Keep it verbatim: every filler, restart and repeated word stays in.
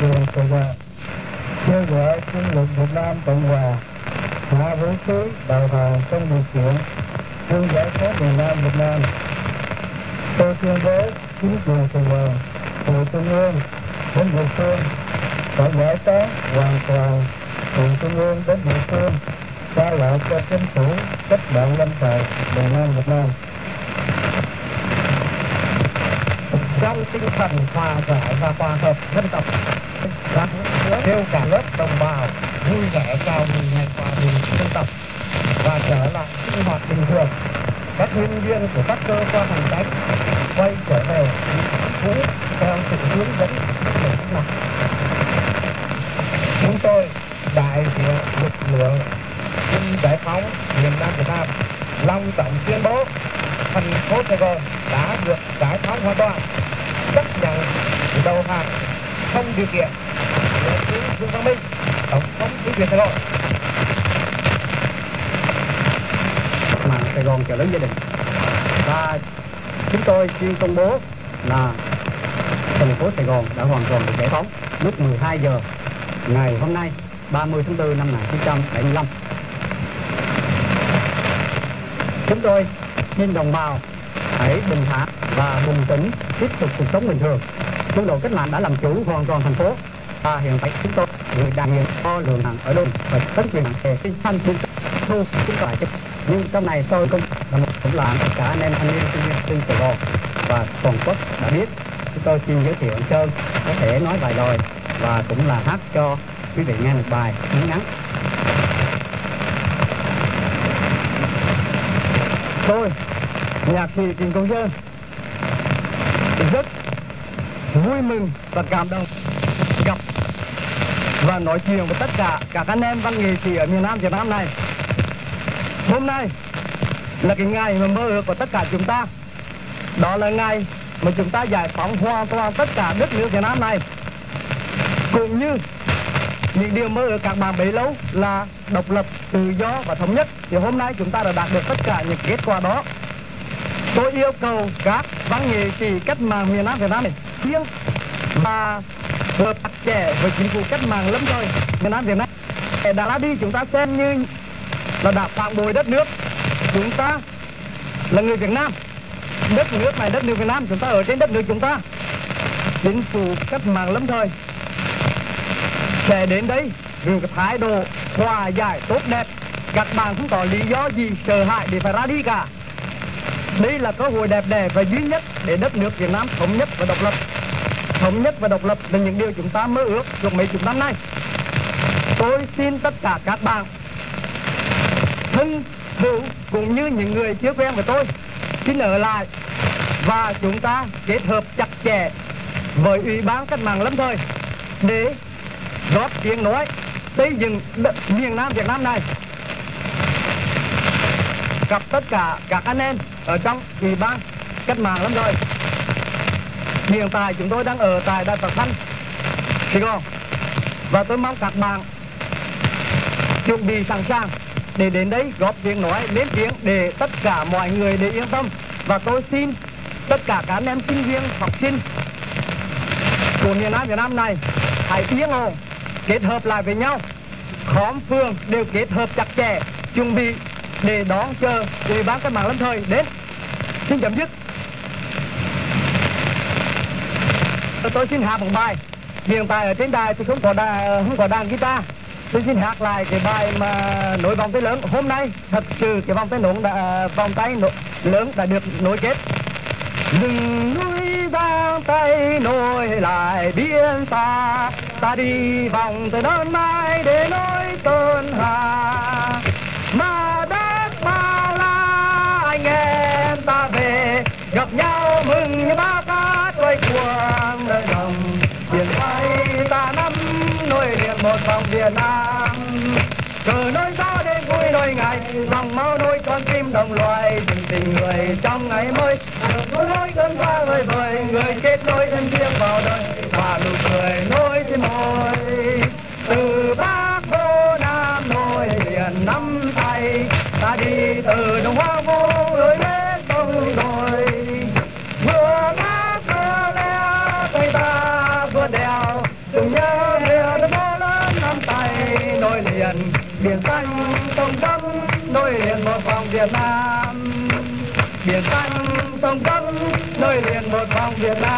cường Cộng hòa, kêu gọi quân lực Việt Nam Cộng hòa hạ vũ khí đầu hàng trong điều kiện quân giải phóng miền Nam Việt Nam. Tôi tuyên bố chính quyền Sài Gòn từ trung ương đến địa phương phải giải tán hoàn toàn từ trung ương đến địa phương, trả lại cho chính phủ cách mạng lâm thời miền Nam Việt Nam. Trong tinh thần hòa giải và hòa hợp dân tộc, kêu cả lớp đồng bào vui vẻ chào mừng ngày hòa bình dân tộc và trở lại sinh hoạt bình thường. Các nhân viên của các cơ quan hành chính quay trở về cũ theo sự hướng dẫn của chính phủ. Chúng tôi đại diện lực lượng quân giải phóng miền Nam Việt Nam long trọng tuyên bố thành phố Sài Gòn đã được giải phóng hoàn toàn, chấp nhận đầu hàng không điều kiện của tướng Dương Văn Minh, tổng thống chính quyền Sài Gòn. Mà Sài Gòn chợ lớn gia đình, và chúng tôi xin công bố là thành phố Sài Gòn đã hoàn toàn được giải phóng lúc mười hai giờ ngày hôm nay, ba mươi tháng tư năm một nghìn chín trăm bảy mươi lăm. Chúng tôi xin đồng bào hãy bình thản và bình tĩnh tiếp tục cuộc sống bình thường. Quân đội cách mạng đã làm chủ hoàn toàn thành phố, và hiện tại chúng tôi người đại diện cho lượng hàng ở đông và tấn quyền về sinh thanh sinh thu chúng tôi. Nhưng trong này tôi cũng là một tấm lòng tất cả anh em thanh niên sinh viên Sài Gòn và toàn quốc đã biết. Chúng tôi xin giới thiệu anh Sơn có thể nói vài lời và cũng là hát cho quý vị nghe một bài ngắn ngắn. Tôi nhạc sĩ Trịnh Công Sơn rất vui mừng và cảm động gặp và nói chuyện với tất cả các anh em văn nghệ sĩ ở miền Nam Việt Nam này. Hôm nay là cái ngày mà mơ ước của tất cả chúng ta, đó là ngày mà chúng ta giải phóng hoàn toàn tất cả đất nước Việt Nam này, cũng như những điều mơ ước các bạn bấy lâu là độc lập, tự do và thống nhất. Thì hôm nay chúng ta đã đạt được tất cả những kết quả đó. Tôi yêu cầu các văn nghệ sĩ cách mạng miền Nam Việt Nam này riêng và hợp tác trẻ với chính phủ cách mạng lâm thời miền Nam Việt Nam đã đi, chúng ta xem như là đã phản bội đất nước. Chúng ta là người Việt Nam, đất nước này đất nước Việt Nam, chúng ta ở trên đất nước chúng ta. Chính phủ cách mạng lâm thời sẽ đến đấy vì cái thái độ hòa giải tốt đẹp. Các bạn không có lý do gì sợ hãi để phải ra đi cả. Đây là cơ hội đẹp đẽ và duy nhất để đất nước Việt Nam thống nhất và độc lập. Thống nhất và độc lập là những điều chúng ta mơ ước suốt mấy chục năm nay. Tôi xin tất cả các bạn thân hữu cũng như những người chưa quen với tôi xin ở lại và chúng ta kết hợp chặt chẽ với Ủy ban Cách mạng lâm thời để góp tiếng nói xây dựng đất miền Nam Việt Nam này. Gặp tất cả các anh em ở trong Ủy ban Cách mạng lắm rồi. Hiện tại chúng tôi đang ở tại Đài Phát Thanh Sài Gòn và tôi mong các bạn chuẩn bị sẵn sàng để đến đấy góp tiếng nói lên tiếng để tất cả mọi người để yên tâm. Và tôi xin tất cả các anh em sinh viên học sinh của miền Nam Việt Nam này hãy yên ổn kết hợp lại với nhau, khóm phường đều kết hợp chặt chẽ chuẩn bị để đón chờ Ủy ban Cách mạng lâm thời đến. Xin chấm dứt. Tôi xin hát một bài. Hiện tại ở trên đài thì không có đàn, không có đàn guitar. Tôi xin hát lại cái bài mà nối vòng tay lớn. Hôm nay thật sự cái vòng tay nối đã vòng tay nối, lớn đã được nối kết. Dừng núi vang tay nối lại biên xa, ta đi vòng từ đơn mai để nối tôn hà. Gặp nhau mừng như ba cá quay cuồng đời đồng biển bay ta nắm nuôi liền một vòng Việt Nam. Từ nỗi gió đến vui nỗi ngày lòng mau nuôi con tim đồng loài tình tình người trong ngày mới nối nối cơn hoa vơi vời người kết nối thân thiêng vào đời và nụ cười nối trên môi từ Bắc vô Nam nối liền nắm tay ta đi từ đồng hoa vô lối đến đông đồi. Vừa mát vừa leo tay ta vừa đèo Từng nhớ bia đất mơ lớn nắm tay nối liền, biển xanh sông Bắc nối liền một vòng Việt Nam. Biển xanh sông Bắc nối liền một vòng Việt Nam.